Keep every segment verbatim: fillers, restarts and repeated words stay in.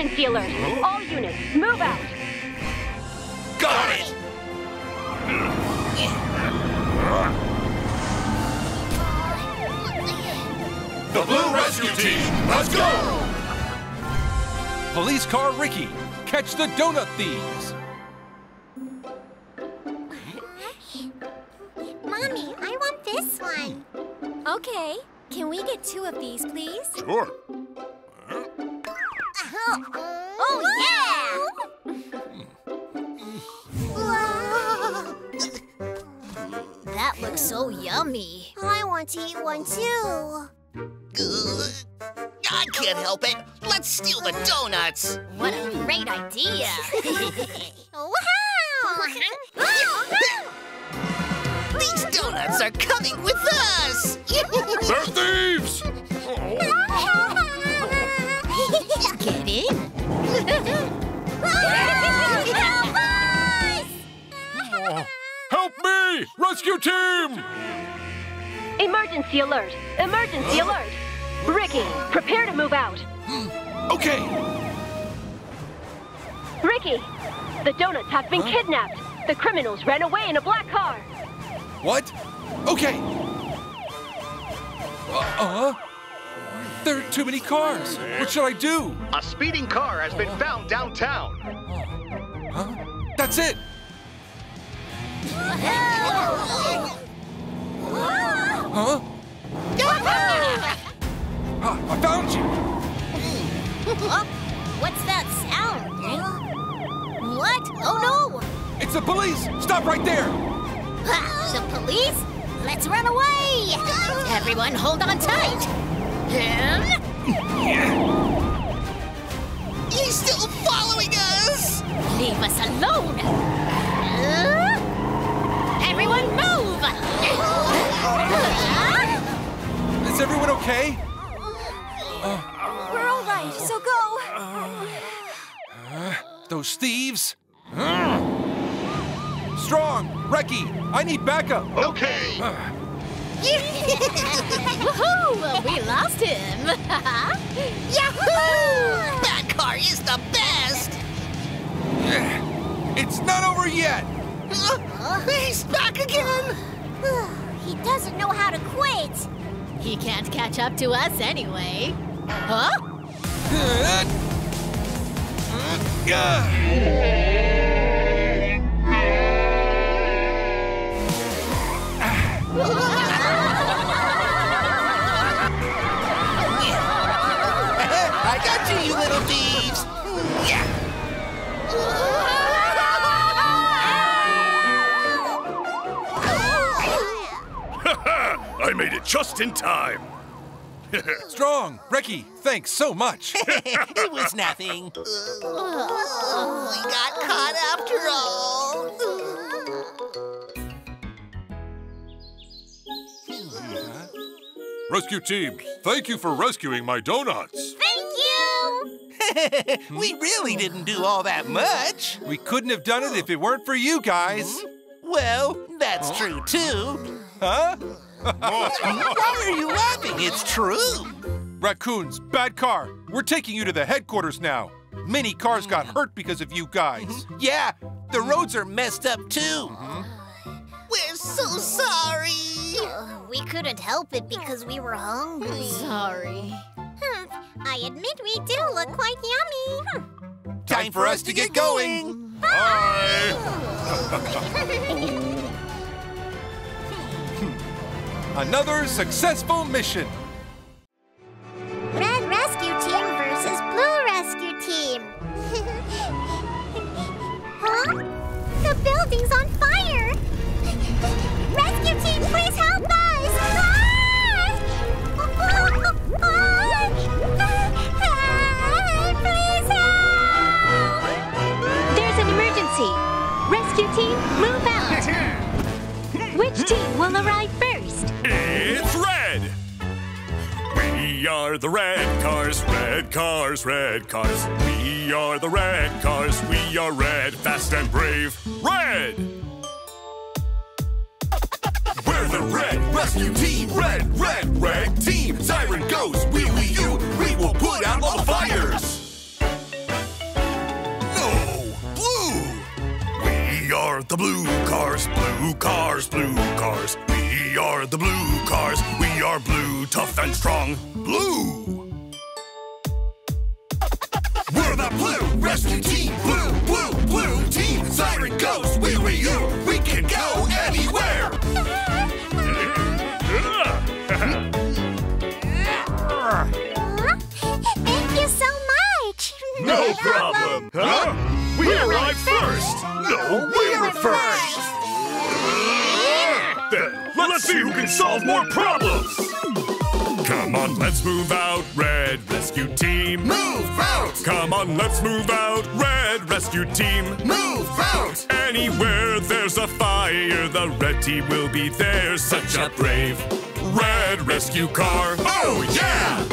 Poison Sealers. Huh? All units, move out. Got it! The Blue Rescue Team, let's go! Police car Riki, catch the donut thieves! Mommy, I want this one. Okay, can we get two of these, please? Sure. Oh, oh yeah! That looks so yummy. I want to eat one too. Ugh. I can't help it. Let's steal the donuts. What a great idea! Wow! These donuts are coming with us. They're thieves. Get in. Help us! Help me! Rescue team! Emergency alert! Emergency alert! Riki, prepare to move out. Okay. Riki, the donuts have been huh? kidnapped. The criminals ran away in a black car. What? Okay. Uh-huh. There are too many cars. What should I do? A speeding car has been found downtown. Huh? That's it. Huh? Ah, I found you. Oh, what's that sound? What? Oh no! It's the police. Stop right there. The police? Let's run away. Everyone, hold on tight. Him? He's still following us! Leave us alone! Uh, everyone move! Uh, Is everyone okay? Uh, We're all right, so go! Uh, uh, those thieves! Uh. Strong! Riki, I need backup! Okay! Uh, Woohoo! We lost him! Yahoo! That car is the best! It's not over yet! Uh, he's back again! He doesn't know how to quit! He can't catch up to us anyway. Huh? Uh, uh, I got you, you little thieves! Yeah. I made it just in time! Strong! Riki, thanks so much! It was nothing. Uh, we got caught after all! Uh, Rescue team, thank you for rescuing my donuts! We really didn't do all that much. We couldn't have done it if it weren't for you guys. Mm-hmm. Well, that's true, too. Huh? Why are you laughing? It's true. Raccoons, bad car. We're taking you to the headquarters now. Many cars got hurt because of you guys. Mm-hmm. Yeah, the roads are messed up, too. Mm-hmm. We're so sorry. Oh, we couldn't help it because we were hungry. Sorry. I admit we do look quite yummy. Time, Time for us to get, get going. going. Bye! Another successful mission. Red Rescue Team versus Blue Rescue Team. Huh? The building's on fire. Rescue Team, please help us. Rescue team, move out! Which team will arrive first? It's red! We are the red cars, red cars, red cars. We are the red cars, we are red, fast and brave. Red! We're the red rescue team, red, red, red team. Siren goes, wee, wee, you, we will put out all the fires. are the blue cars, blue cars, blue cars. We are the blue cars. We are blue, tough and strong. Blue! We're the Blue Rescue Team. Blue, blue, blue team. Siren goes, we were you. We can go anywhere. Thank you so much. No problem. Huh? We, we arrived first. first. No, we, we were first. first. Then let's see who can solve more problems. Come on, let's move out, Red Rescue Team. Move out! Come on, let's move out, Red Rescue Team. Move out! Anywhere there's a fire, the red team will be there. Such a brave red rescue car. Oh, yeah!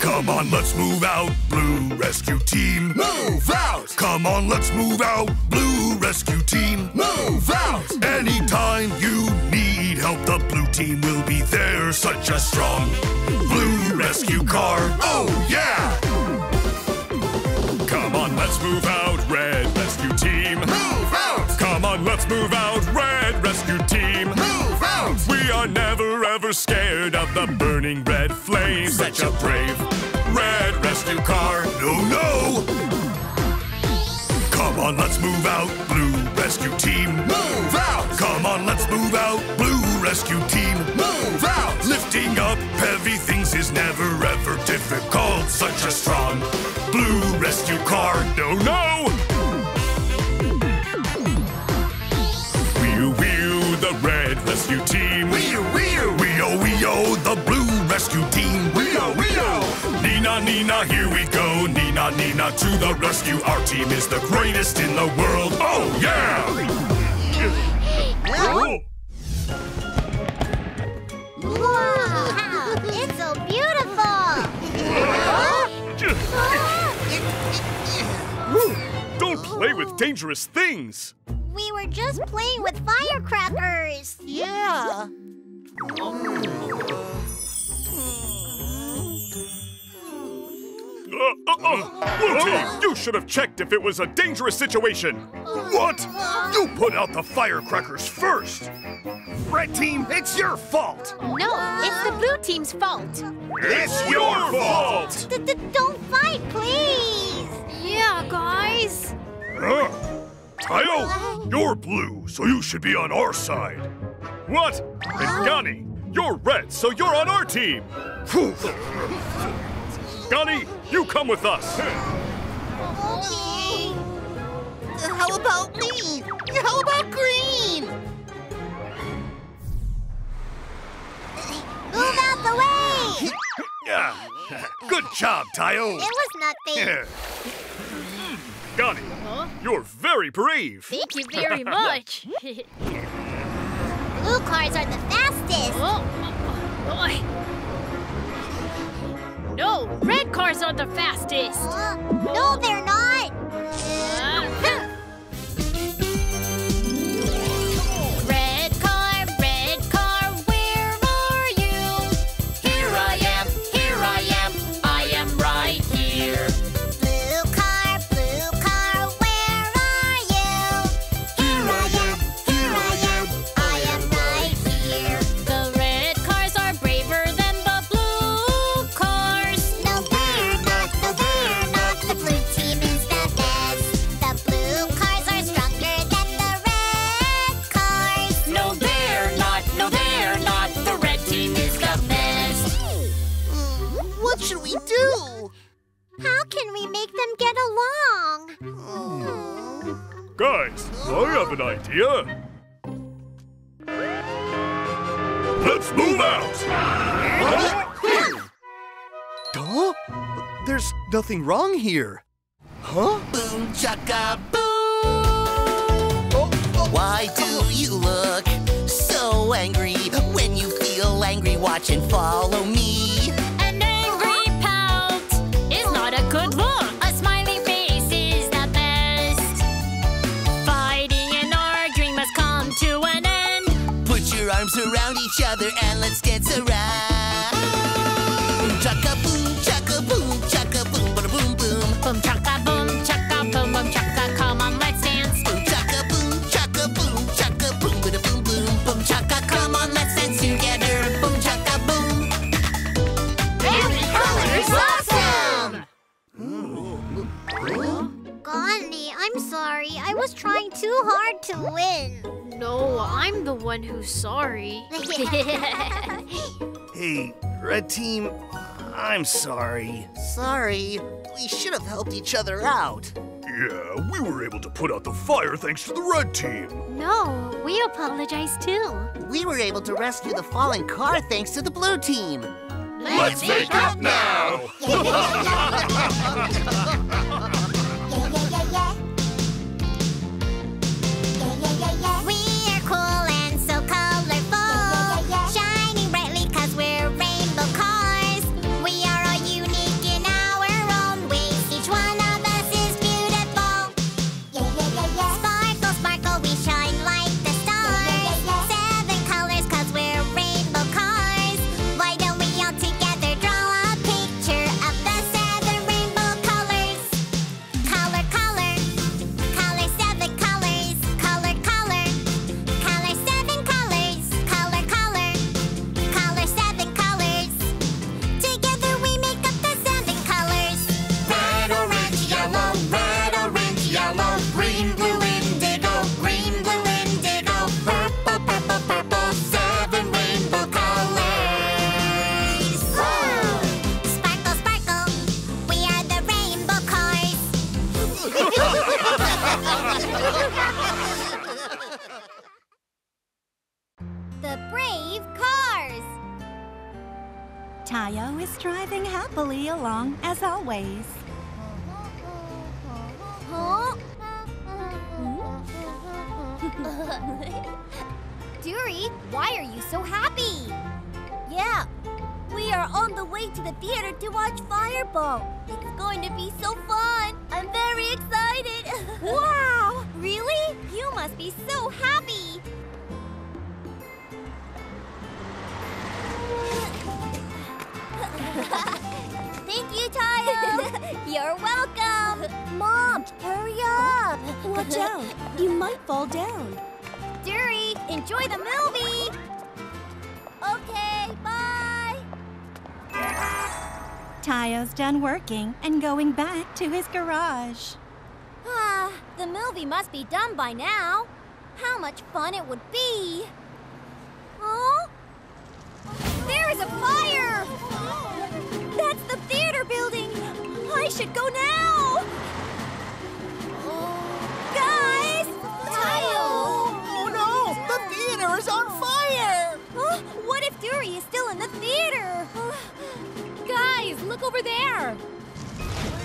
Come on, let's move out, Blue Rescue Team. Move out! Come on, let's move out, Blue Rescue Team. Move out! Anytime you need help, the blue team will be there. Such a strong blue rescue car. Oh yeah! Come on, let's move out, Red Rescue Team. Move out! Come on, let's move out, Red Rescue Team. Move out! We are never ever scared of the burning red flame. Such a brave red rescue car. No, no! Come on, let's move out, Blue Rescue Team. Move out! Come on, let's move out, Blue Rescue Team. Move out! Lifting up heavy things is never ever difficult. Such a strong blue rescue car. No, no! Wee-oo, wee-oo, the Red Rescue Team. Wee-oo, wee-oo, wee-oo, wee-oo, the Blue Rescue Team. Wee-oo, wee-oo! Nina, Nina, here we go. Nina, Nina, to the rescue. Our team is the greatest in the world. Oh, yeah! Wow! It's so beautiful! Don't play with dangerous things! We were just playing with firecrackers! Yeah! Uh, uh, uh. Blue Team, you should have checked if it was a dangerous situation. What? You put out the firecrackers first. Red Team, it's your fault. No, it's the Blue Team's fault. It's your fault. D-d-don't fight, please. Yeah, guys. Uh, Tayo, you're blue, so you should be on our side. What? And Gani, you're red, so you're on our team. Gani, you come with us. Okay. How about me? How about green? Move out the way! Good job, Tayo. It was nothing. Gani, huh? You're very brave. Thank you very much. Blue cars are the fastest. Oh, boy. No, red cars are the fastest. Uh, no, they're not. Uh. Red car, red car, where are you? Here I am, here I am, I am right here. Blue car, blue car, where are you? Here I am, here I am, I am right here. The red cars are braver than do. How can we make them get along? Mm. Guys, I have an idea. Let's move out! Huh? Duh? There's nothing wrong here. Huh? Boom chaka boom! Oh, oh. Why do you look so angry when you feel angry? Watch and follow me. Good luck! A smiley face is the best. Fighting and arguing must come to an end. Put your arms around each other and let's dance around. Boom chaka boom chaka boom chaka boom ba boom boom. Boom chaka boom chaka boom boom chaka. Come on, let's dance. too hard to win. No, I'm the one who's sorry. Hey, Red Team, I'm sorry. Sorry? We should have helped each other out. Yeah, we were able to put out the fire thanks to the Red Team. No, we apologize too. We were able to rescue the fallen car thanks to the Blue Team. Let's, Let's make up, up now! Yeah, yeah, yeah, yeah. We are cool and so colorful, yeah, yeah, yeah. Shining brightly cause we're rainbow cars. We are all unique in our own ways. Each one of us is beautiful. Yeah, yeah, yeah, yeah. Sparkle, sparkle, we shine like the stars. Yeah, yeah, yeah, yeah. Seven colors cause we're rainbow cars. Why don't we all together draw a picture of the seven rainbow colors? Color, color, color, seven colors. Color, color, color, seven colors. Color, color, color, seven colors. Together we make up the seven colors. Red, orange, yellow, red, orange, yellow, green, blue, indigo, green, blue, indigo, purple, purple, purple, seven rainbow colors. Whoa! Sparkle, sparkle, we are the rainbow cars. The brave cars. Tayo is driving happily along as always. Huh? Duri, why are you so happy? Yeah, we are on the way to the theater to watch Fireball. It's going to be so fun. I'm very excited. Wow! Really? You must be so happy. Thank you, Tayo. You're welcome. Mom, hurry up. Watch out, you might fall down. Duri, enjoy the movie. Okay, bye. Tayo's done working and going back to his garage. Ah, the movie must be done by now. How much fun it would be. Oh? There is a fire! That's the theater building! I should go now! Guys! Tayo! Oh no! The theater is on fire! Huh? What if Duri is still in the theater? Guys, look over there!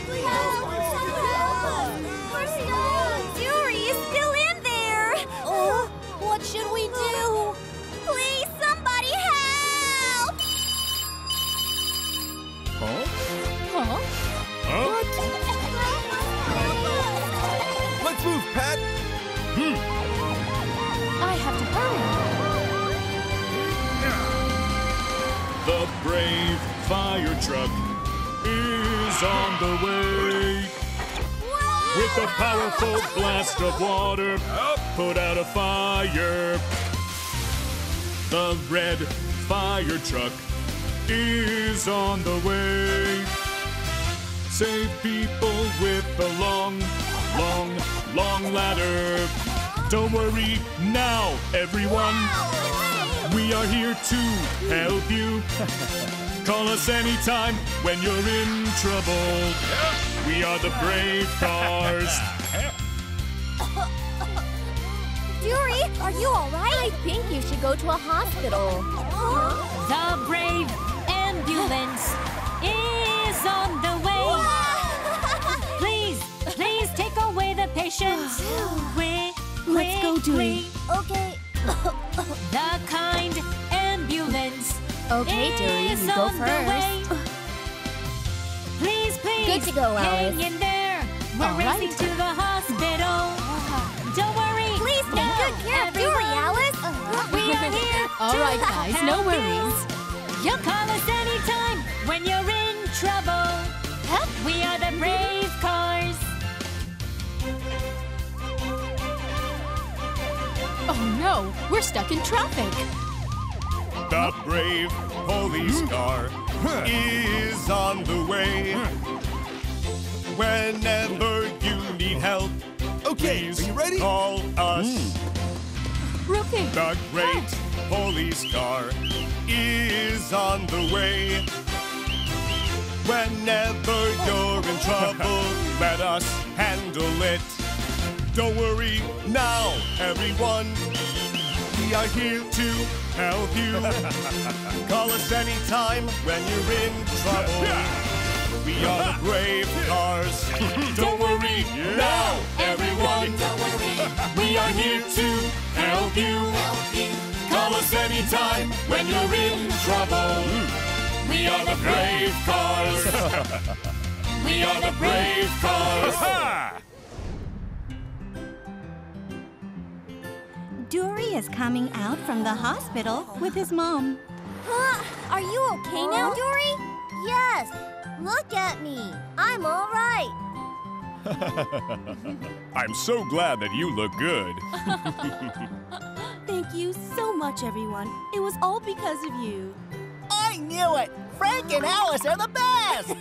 Please help! Help! We're stuck! Duri is still in there! Oh, what should we do? Please, somebody help! Huh? Huh? Huh? What? Let's move, Pat! Hmm. I have to hurry. The brave fire truck is on the way. Whoa! With a powerful blast of water, put out a fire. The red fire truck is on the way. Save people with the long, long, long ladder. Don't worry now, everyone. We are here to help you. Call us anytime when you're in trouble. We are the brave cars. Duri, are you all right? I think you should go to a hospital. The brave ambulance is on the way. Whoa! Please, please take away the patients. Wait, let's go, Duri. Okay. The kind ambulance. Okay, Duri, you go first. Please, please. Good to go, Alice. Hang in there. We're all racing right to the hospital. Don't worry. Please take good care of Duri, Alice. We are here. All right, guys. No worries. You call us anytime when you're in trouble. Help. We are the brave cars. Oh no, we're stuck in traffic. The brave police car is on the way. Whenever you need help, Okay, please, are you ready? Call us. Mm. Rookie. The great Pat. Police car is on the way. Whenever you're in trouble, let us handle it. Don't worry now, everyone. We are here to help you. Call us anytime when you're in trouble. We are the brave cars. Don't worry now, everyone. Don't worry. We are here to help you. Call us anytime when you're in trouble. We are the brave cars. We are the brave cars. Duri is coming out from the hospital with his mom. Huh? Are you okay now, Duri? Yes. Look at me. I'm all right. I'm so glad that you look good. Thank you so much, everyone. It was all because of you. I knew it. Frank and Alice are the best.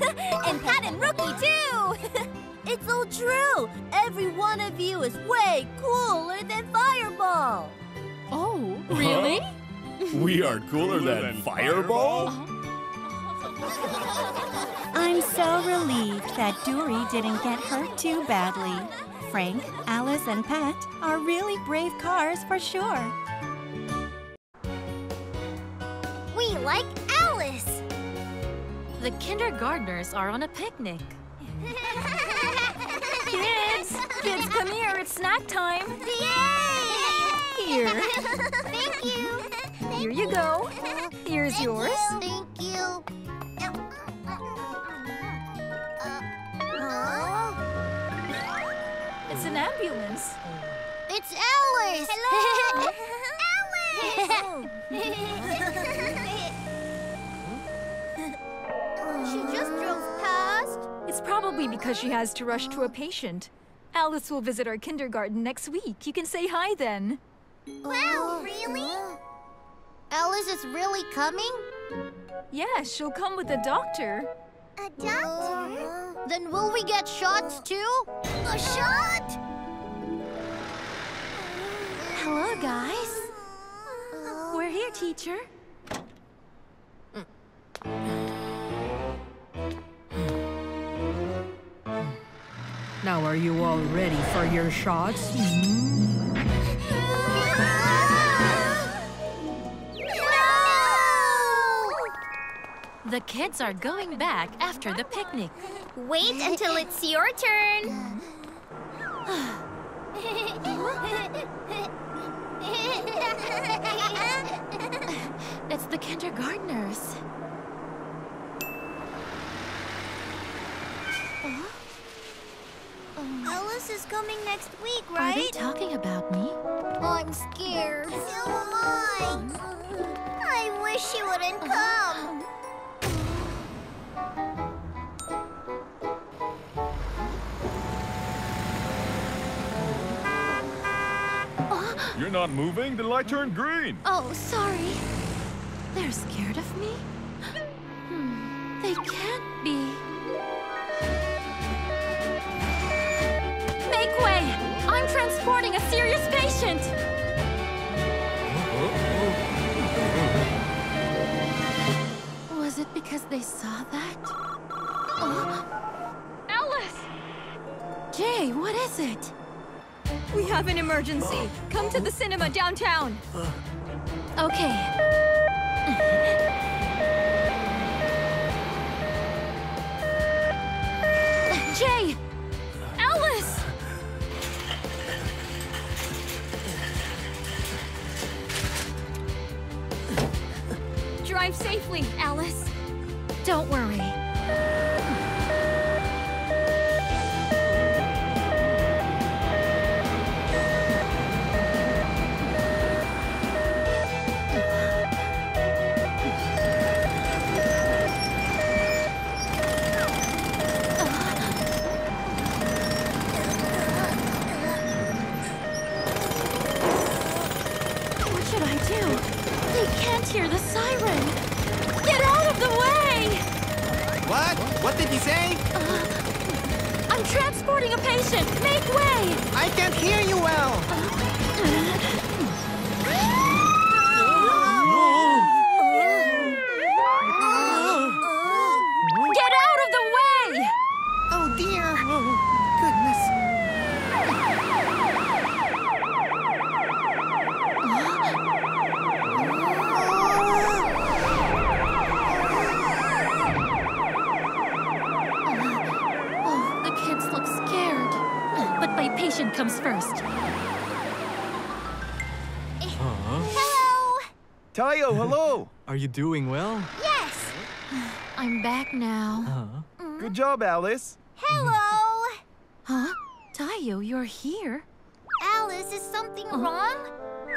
And Pat and Rookie, too. It's all true. Every one of you is way cooler than Fireball. Oh, really? Huh? We are cooler than, than Fireball? Uh-huh. I'm so relieved that Duri didn't get hurt too badly. Frank, Alice, and Pat are really brave cars for sure. We like Alice. The kindergartners are on a picnic. Kids! Kids, come here. It's snack time. Yay! Here. Thank you. Thank here you go. Here's Thank yours. You. Thank you. Uh, it's an ambulance. It's Alice. Hello. Alice! She just drove past. It's probably because she has to rush to a patient. Alice will visit our kindergarten next week. You can say hi then. Wow, really? Alice is really coming? Yes, she'll come with a doctor. A doctor? Uh, then will we get shots too? A shot? Hello, guys. We're here, teacher. Now, are you all ready for your shots? Mm-hmm. No! The kids are going back after the picnic. Wait until it's your turn. It's the kindergartners. Huh? Um, Alice is coming next week, right? Are they talking about me? I'm scared. So am I. I wish she wouldn't come. You're not moving? The light turned green. Oh, sorry. They're scared of me? Hmm. They can't be. Make way! I'm transporting a serious patient! Was it because they saw that? Oh. Alice! Jay, what is it? We have an emergency. Come to the cinema downtown. Okay. Jay! Alice! Drive safely, Alice. Don't worry. What should I do? They can't hear the siren. Get out of the way! What? What did he say? Uh, I I'm transporting a patient. Make way. I can't hear you well. Get out of the way. Oh, dear. Goodness. Patient comes first. Huh? Hello! Tayo, hello! Are you doing well? Yes! I'm back now. Uh-huh. Mm. Good job, Alice. Hello! Huh? Tayo, you're here? Alice, is something uh-huh. wrong?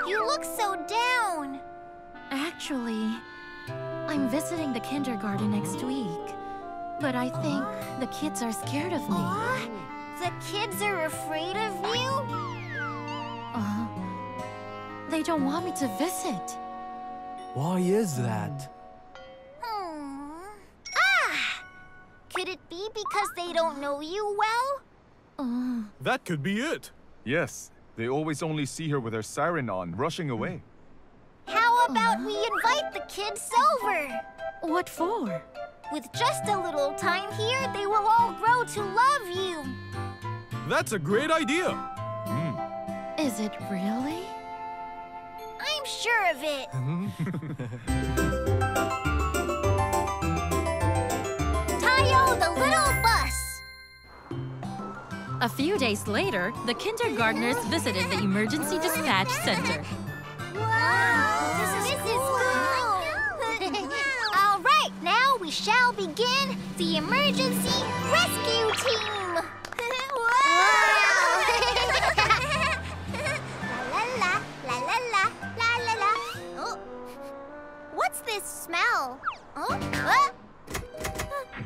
You look so down. Actually, I'm visiting the kindergarten next week. But I think uh-huh. the kids are scared of me. Uh-huh. The kids are afraid of you? Uh, they don't want me to visit. Why is that? Hmm. Ah! Could it be because they don't know you well? Uh. That could be it. Yes, they always only see her with her siren on, rushing away. How about uh. we invite the kids over? What for? With just a little time here, they will all grow to love you. That's a great idea. Mm. Is it really? I'm sure of it. Tayo, the little bus. A few days later, the kindergartners visited the emergency dispatch center. Wow, this is, this cool. is cool. All right, now we shall begin the emergency rescue team. What's this smell? Oh, uh,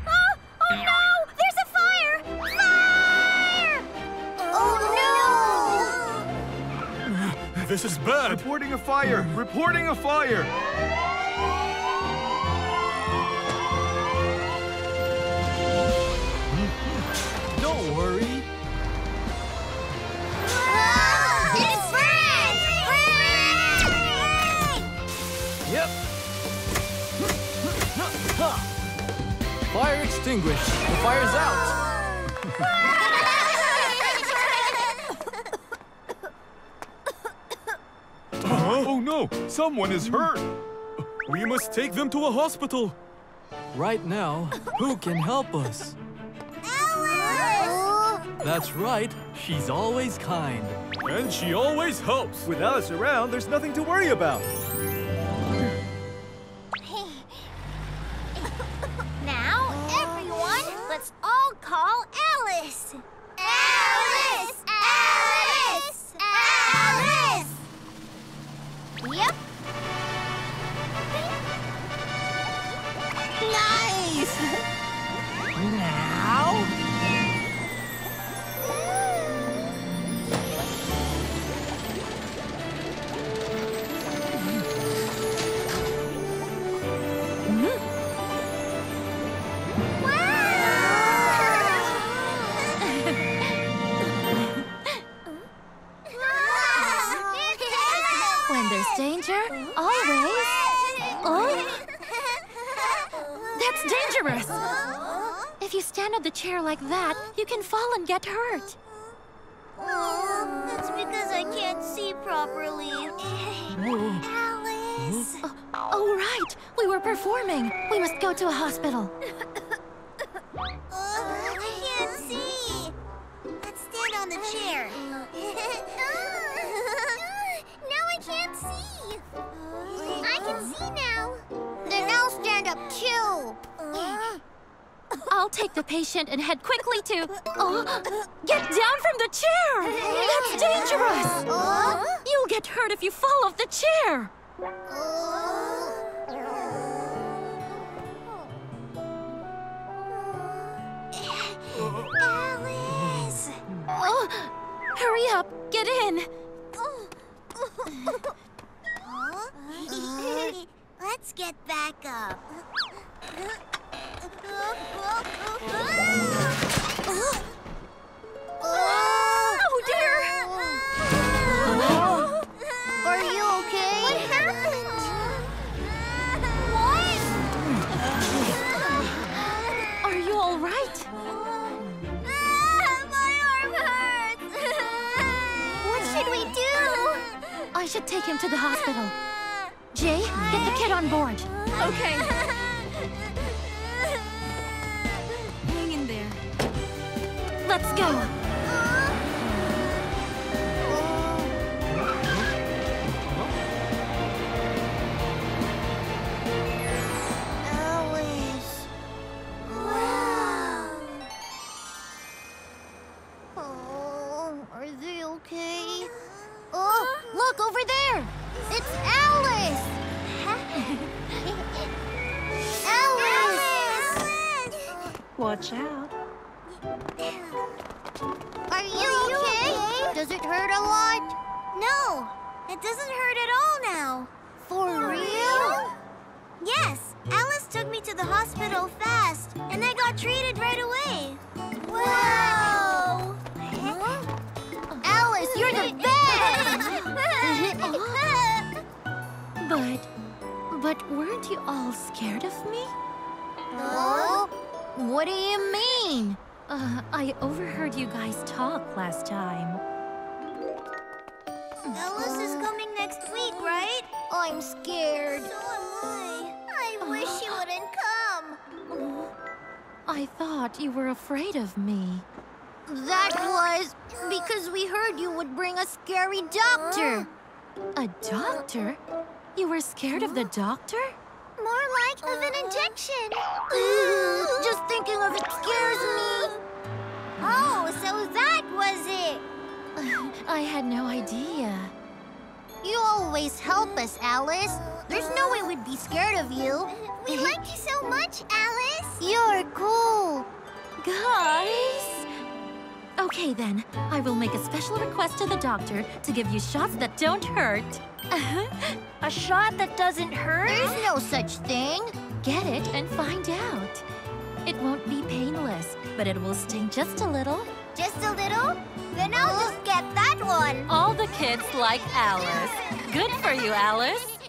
oh, oh no! There's a fire! Fire! Oh, oh no. no! This is bad! Reporting a fire! Reporting a fire! Don't worry! Whoa! It's Frank! Frank! Yep! Fire extinguished. The fire's out. Huh? Oh no, someone is hurt. We must take them to a hospital. Right now, who can help us? Alice! That's right, she's always kind. And she always helps. With Alice around, there's nothing to worry about. Let's all call Alice. Alice! Alice! Alice! Alice! Yep. Nice! Now? Mm-hmm. Danger? Always? Oh? That's dangerous! If you stand on the chair like that, you can fall and get hurt. Oh, that's because I can't see properly. Alice! Oh, oh, right! We were performing. We must go to a hospital. uh, I can't see. Let's stand on the chair. I can't see. I can see now. Then I'll stand up too. Uh. I'll take the patient and head quickly to... Oh, get down from the chair! That's dangerous! Uh. You'll get hurt if you fall off the chair. Uh. Alice! Oh, hurry up, get in. Let's get back up. I should take him to the hospital. Jay, get the kid on board. Okay. Hang in there. Let's go. Alice. Wow. Oh, are they okay? Oh, look over there! It's Alice! Alice! Alice! Watch out. Are you, Are you okay? okay? Does it hurt a lot? No, it doesn't hurt at all now. For, For real? real? Yes, Alice took me to the hospital fast, and I got treated right away. Wow! wow. Huh? Alice, you're the best! But, but weren't you all scared of me? Oh? What do you mean? Uh, I overheard you guys talk last time. Alice is coming next week, right? I'm scared. So am I. I uh, wish she wouldn't come. I thought you were afraid of me. That was because we heard you would bring a scary doctor. A doctor? You were scared of the doctor? More like of an injection. Just thinking of it scares me. Oh, so that was it. I had no idea. You always help us, Alice. There's no way we'd be scared of you. We like you so much, Alice. You're cool. Guys. Okay, then. I will make a special request to the doctor to give you shots that don't hurt. A shot that doesn't hurt? There's no such thing. Get it and find out. It won't be painless, but it will sting just a little. Just a little? Then I'll just get that one. All the kids like Alice. Good for you, Alice.